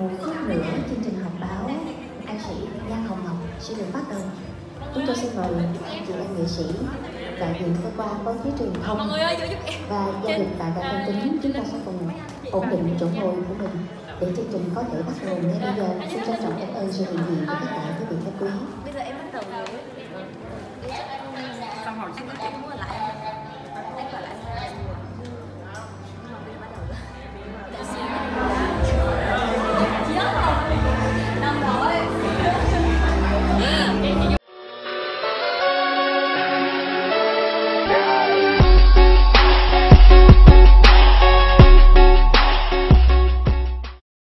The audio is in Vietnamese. một phút nữa chương trình họp báo ca sĩ Giang Hồng Ngọc sẽ được bắt đầu. Chúng tôi xin mời chị em nghệ sĩ, đại diện cơ quan báo chí truyền thông và gia đình tại đài Thông Tấn, chúng ta sẽ cùng ổn định chỗ ngồi của mình để chương trình có thể bắt đầu ngay bây giờ. Xin trân trọng cảm ơn sự hiện diện của các bạn quý vị khách quý. Bây giờ em bắt đầu rồi. Xong hỏi xin lại.